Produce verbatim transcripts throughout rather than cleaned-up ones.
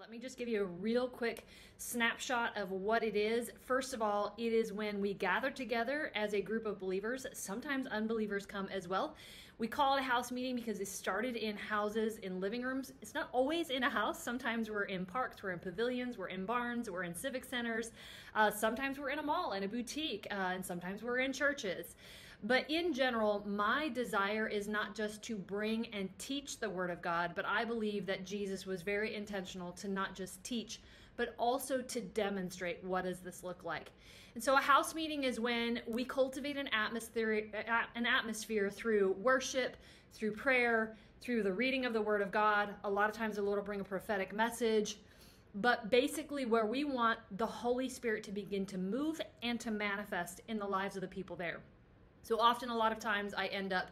let me just give you a real quick snapshot of what it is. First of all, it is when we gather together as a group of believers. Sometimes unbelievers come as well. We call it a house meeting because it started in houses, in living rooms. It's not always in a house. Sometimes we're in parks, we're in pavilions, we're in barns, we're in civic centers. Uh, sometimes we're in a mall, in a boutique, uh, and sometimes we're in churches. But in general, my desire is not just to bring and teach the Word of God, but I believe that Jesus was very intentional to not just teach, but also to demonstrate what does this look like. And so a house meeting is when we cultivate an atmosphere, an atmosphere through worship, through prayer, through the reading of the Word of God. A lot of times the Lord will bring a prophetic message, but basically where we want the Holy Spirit to begin to move and to manifest in the lives of the people there. So often, a lot of times I end up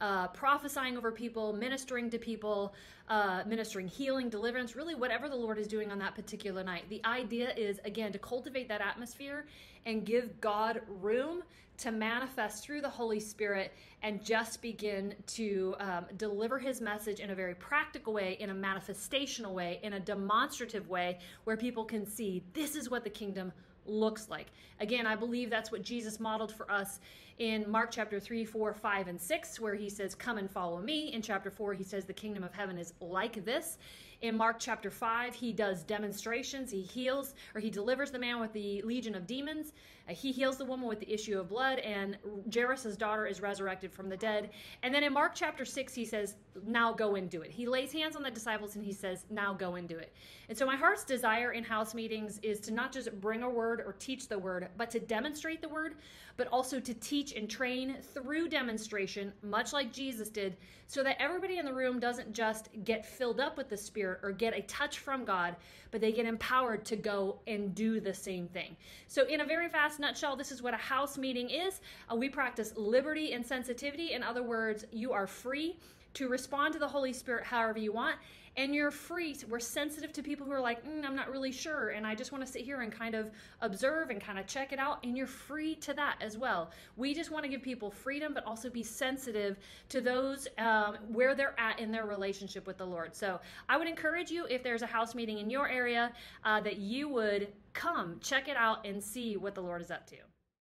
uh, prophesying over people, ministering to people, uh, ministering healing, deliverance, really whatever the Lord is doing on that particular night. The idea is, again, to cultivate that atmosphere and give God room to manifest through the Holy Spirit and just begin to um, deliver his message in a very practical way, in a manifestational way, in a demonstrative way where people can see this is what the kingdom looks like. Again, I believe that's what Jesus modeled for us in Mark chapter three, four, five, and six, where he says, come and follow me. In chapter four, he says the kingdom of heaven is like this. In Mark chapter five, he does demonstrations. He heals, or he delivers the man with the legion of demons. Uh, he heals the woman with the issue of blood, and Jairus's daughter is resurrected from the dead. And then in Mark chapter six, he says, now go and do it. He lays hands on the disciples and he says, now go and do it. And so my heart's desire in house meetings is to not just bring a word or teach the word, but to demonstrate the word, but also to teach and train through demonstration, much like Jesus did, so that everybody in the room doesn't just get filled up with the Spirit or get a touch from God, but they get empowered to go and do the same thing. So in a very fast nutshell, this is what a house meeting is. Uh, we practice liberty and sensitivity. In other words, you are free to respond to the Holy Spirit however you want, and you're free. We're sensitive to people who are like, mm, I'm not really sure, and I just want to sit here and kind of observe and kind of check it out, and you're free to that as well. We just want to give people freedom, but also be sensitive to those um, where they're at in their relationship with the Lord. So I would encourage you, if there's a house meeting in your area, uh, that you would come check it out and see what the Lord is up to.